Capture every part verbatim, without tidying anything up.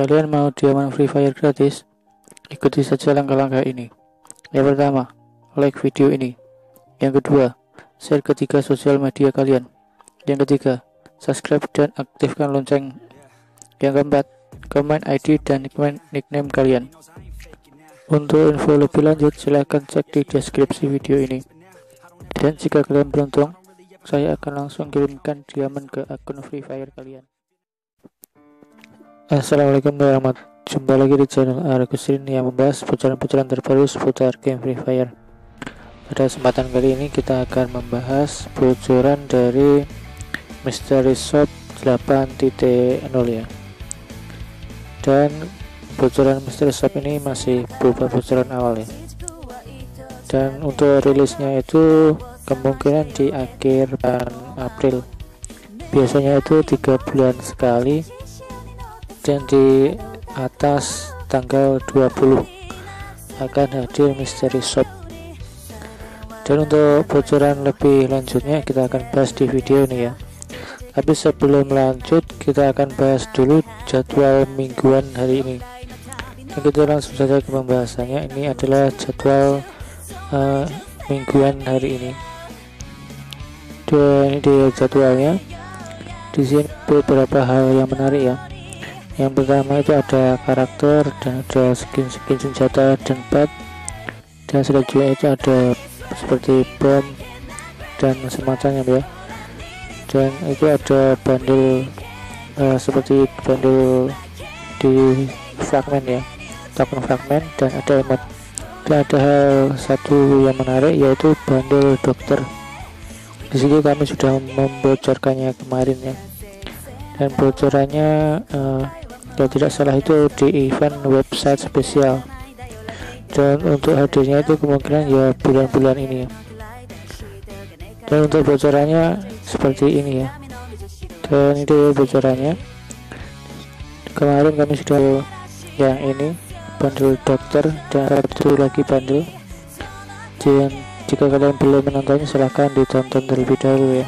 Kalian mau Diamond Free Fire gratis? Ikuti saja langkah-langkah ini. Yang pertama, like video ini. Yang kedua, share ke tiga sosial media kalian. Yang ketiga, subscribe dan aktifkan lonceng. Yang keempat, komen I D dan nickname kalian. Untuk info lebih lanjut, silahkan cek di deskripsi video ini. Dan jika kalian beruntung, saya akan langsung kirimkan diamond ke akun Free Fire kalian. Assalamualaikum warahmatullahi wabarakatuh. Jumpa lagi di channel Aragusrin yang membahas bocoran-bocoran terbaru seputar game Free Fire. Pada kesempatan kali ini kita akan membahas bocoran dari Mystery Shop delapan titik nol ya. Dan bocoran Mystery Shop ini masih berupa bocoran awal ya. Dan untuk rilisnya itu kemungkinan di akhir bulan April. Biasanya itu tiga bulan sekali dan di atas tanggal dua puluh akan hadir Mystery Shop. Dan untuk bocoran lebih lanjutnya kita akan bahas di video ini ya. Tapi sebelum lanjut kita akan bahas dulu jadwal mingguan hari ini. Dan kita langsung saja ke pembahasannya. Ini adalah jadwal uh, mingguan hari ini. Dan ini dia jadwalnya. Di sini beberapa hal yang menarik ya. Yang pertama itu ada karakter dan ada skin-skin senjata dan pet. Dan selanjutnya itu ada seperti bom dan semacamnya ya. Dan itu ada bundle uh, seperti bundle di fragment ya, token fragment, dan ada emot. Dan ada hal satu yang menarik yaitu bundle dokter. Di sini kami sudah membocorkannya kemarin ya. Dan bocorannya uh, kalau tidak salah itu di event website spesial. Dan untuk hadirnya itu kemungkinan ya bulan-bulan ini ya. Dan untuk bocorannya seperti ini ya. Dan itu bocorannya. Kemarin kami sudah yang ini bundle dokter dan satu lagi bundle. Dan jika kalian belum menontonnya silahkan ditonton terlebih dahulu ya.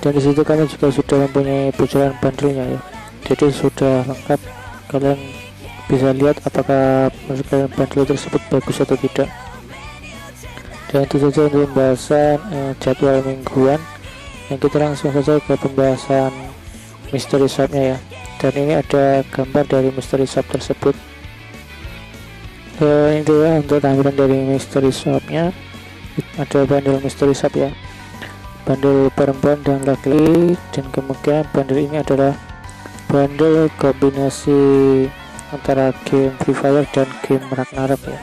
Dan disitu kami juga sudah mempunyai bocoran bundlenya ya. Jadi sudah lengkap, kalian bisa lihat apakah bundle tersebut bagus atau tidak. Dan itu saja untuk pembahasan eh, jadwal mingguan. Yang kita langsung saja ke pembahasan Mystery Shopnya ya. Dan ini ada gambar dari Mystery Shop tersebut. Dan itu ya untuk tampilan dari Mystery Shopnya. Ada bundle Mystery Shop ya, bundle perempuan dan laki-laki. Dan kemungkinan bundle ini adalah bundle kombinasi antara game Free Fire dan game Ragnarok ya.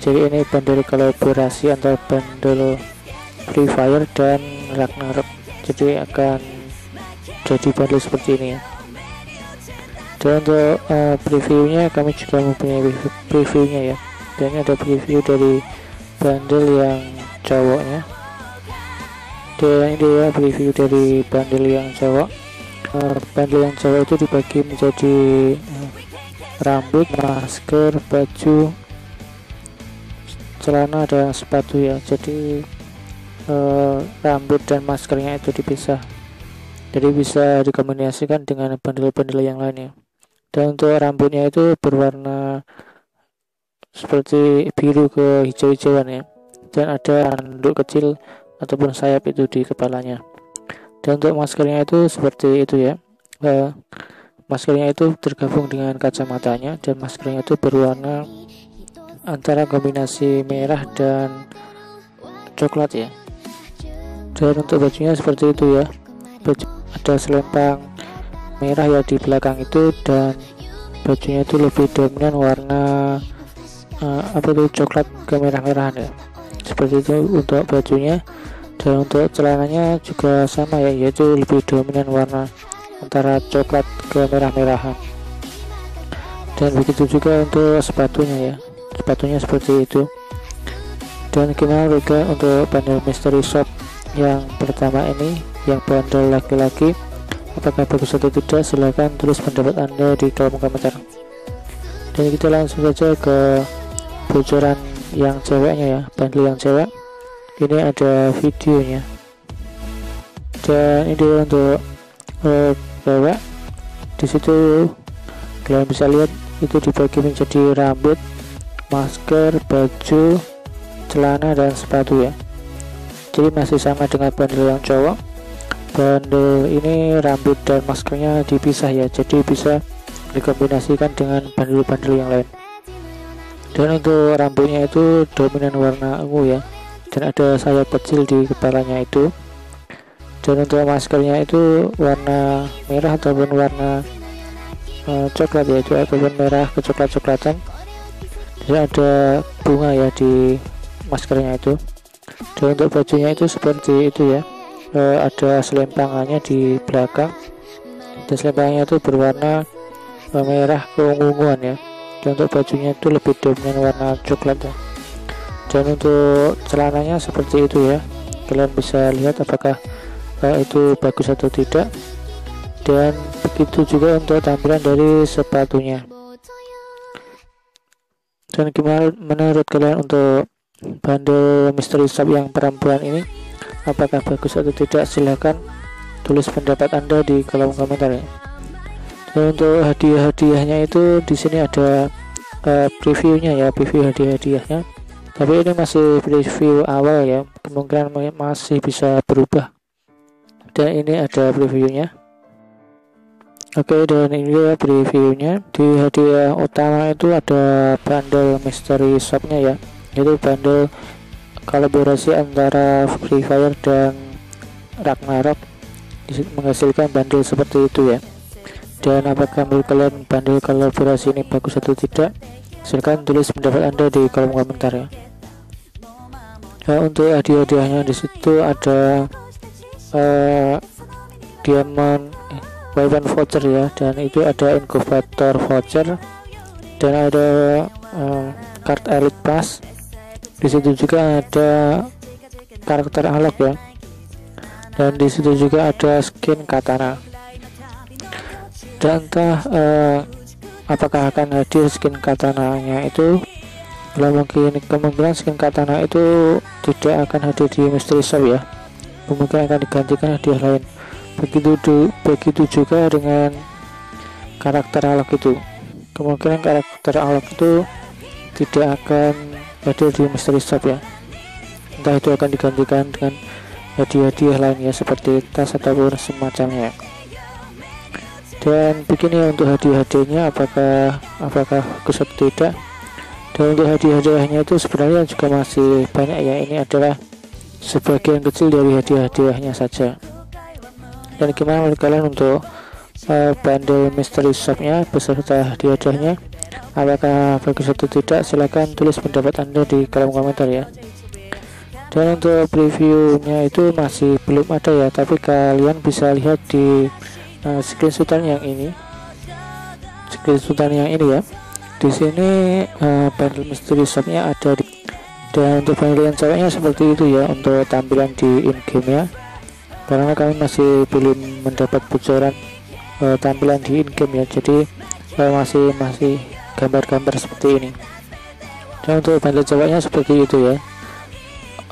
Jadi ini bundle kolaborasi antara bundle Free Fire dan Ragnarok. Jadi akan jadi bundle seperti ini ya. Dan untuk uh, previewnya kami juga mempunyai previewnya ya. Dan ini ada preview dari bundle yang cowoknya. Dan ini ya preview dari bundle yang cowok. Uh, bundle yang cowok itu dibagi menjadi uh, rambut, masker, baju, celana, dan sepatu ya. Jadi eh, rambut dan maskernya itu dipisah, jadi bisa dikombinasikan dengan bundle-bundle yang lainnya. Dan untuk rambutnya itu berwarna seperti biru ke hijau-hijauan ya. Dan ada randuk kecil ataupun sayap itu di kepalanya. Dan untuk maskernya itu seperti itu ya. eh, Maskernya itu tergabung dengan kacamatanya, dan maskernya itu berwarna antara kombinasi merah dan coklat ya. Dan untuk bajunya seperti itu ya. Baju, ada selempang merah ya di belakang itu, dan bajunya itu lebih dominan warna uh, apa itu coklat kemerah-merahan ya. Seperti itu untuk bajunya. Dan untuk celananya juga sama ya, yaitu lebih dominan warna antara coklat ke merah-merahan. Dan begitu juga untuk sepatunya ya, sepatunya seperti itu. Dan gimana juga untuk bundle Mystery Shop yang pertama ini, yang bundle laki-laki, apakah bagus atau tidak? Silahkan tulis pendapat anda di kolom komentar. Dan kita langsung saja ke bocoran yang ceweknya ya, bundle yang cewek. Ini ada videonya. Dan ini untuk uh, cewek. Di situ Kalian bisa lihat itu dibagi menjadi rambut, masker, baju, celana, dan sepatu ya. Jadi masih sama dengan bundle yang cowok. Bundle ini rambut dan maskernya dipisah ya, jadi bisa dikombinasikan dengan bundle-bundle yang lain. Dan untuk rambutnya itu dominan warna ungu ya, dan ada sayap kecil di kepalanya itu. Dan untuk maskernya itu warna merah ataupun warna uh, coklat yaitu ataupun merah kecoklat-coklatan. Dan ada bunga ya di maskernya itu. Dan untuk bajunya itu seperti itu ya, e, ada selempangannya di belakang, dan selempangannya itu berwarna merah keunguan ya. Dan untuk bajunya itu lebih dominan warna coklat ya. Dan untuk celananya seperti itu ya, kalian bisa lihat apakah e, itu bagus atau tidak. Dan begitu juga untuk tampilan dari sepatunya. Dan gimana menurut kalian untuk bundle Mystery Shop yang perempuan ini, apakah bagus atau tidak? Silahkan tulis pendapat anda di kolom komentar ya. Dan untuk hadiah-hadiahnya itu di sini ada uh, previewnya ya, preview hadiah-hadiahnya, tapi ini masih preview awal ya, kemungkinan masih bisa berubah. Dan ini ada previewnya. Oke, dan ini ya previewnya. Di hadiah utama itu ada bundle Mystery Shopnya ya, yaitu bundle kolaborasi antara Free Fire dan Ragnarok menghasilkan bundle seperti itu ya. Dan apakah menurut kalian bundle kolaborasi ini bagus atau tidak? Silahkan tulis pendapat anda di kolom komentar ya. Nah, untuk hadiah-hadiahnya disitu ada uh, Diamond Weapon voucher ya, dan itu ada inkubator voucher, dan ada uh, card elite pass. Di situ juga ada karakter unlock ya, dan di situ juga ada skin katana. Dan entah eh, apakah akan hadir skin katananya itu, kalau mungkin kemungkinan skin katana itu tidak akan hadir di Mystery Shop ya, kemungkinan akan digantikan hadiah lain. Begitu di, begitu juga dengan karakter unlock itu, kemungkinan karakter unlock itu tidak akan hadir di Mystery Shop ya, entah itu akan digantikan dengan hadiah-hadiah lainnya seperti tas ataupun semacamnya. Dan begini ya untuk hadiah-hadiahnya, apakah apakah bagus atau tidak. Dan untuk hadiah-hadiahnya itu sebenarnya juga masih banyak ya, ini adalah sebagian kecil dari hadiah-hadiahnya saja. Dan gimana menurut kalian untuk uh, bundle Mystery Shopnya beserta hadiah-hadiahnya, apakah bagus atau tidak? Silahkan tulis pendapat anda di kolom komentar ya. Dan untuk previewnya itu masih belum ada ya, tapi kalian bisa lihat di uh, screenshotan yang ini screenshotan yang ini ya. Di sini uh, bundle Mystery Shopnya ada di, dan untuk bundle yang ceweknya seperti itu ya untuk tampilan di in game ya, karena kami masih belum mendapat bocoran uh, tampilan di in game ya, jadi uh, masih masih gambar-gambar seperti ini. Dan untuk bundle ceweknya seperti itu ya,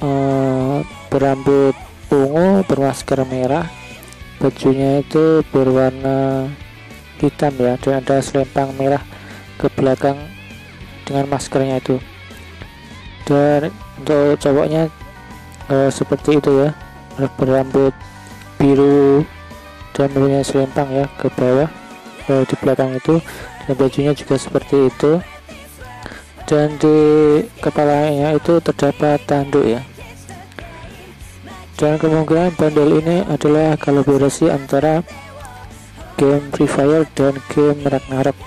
e, berambut ungu, bermasker merah, bajunya itu berwarna hitam ya, dan ada selempang merah ke belakang dengan maskernya itu. Dan untuk cowoknya e, seperti itu ya, berambut biru dan punya selempang ya ke bawah e, di belakang itu. Dan bajunya juga seperti itu, dan di kepalanya itu terdapat tanduk ya. Dan kemungkinan bundle ini adalah kolaborasi antara game Free Fire dan game Ragnarok.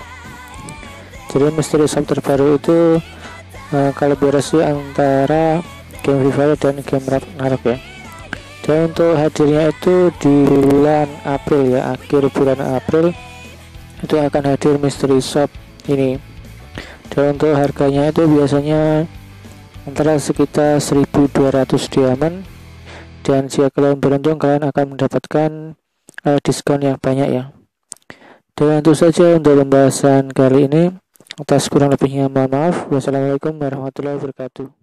Jadi Mystery Shop terbaru itu uh, kolaborasi antara game Free Fire dan game Ragnarok ya. Dan untuk hadirnya itu di bulan April ya, akhir bulan April itu akan hadir Mystery Shop ini. Dan untuk harganya itu biasanya antara sekitar seribu dua ratus diamond, dan jika kalian beruntung kalian akan mendapatkan uh, diskon yang banyak ya. Dan itu saja untuk pembahasan kali ini, atas kurang lebihnya mohon maaf. Wassalamualaikum warahmatullahi wabarakatuh.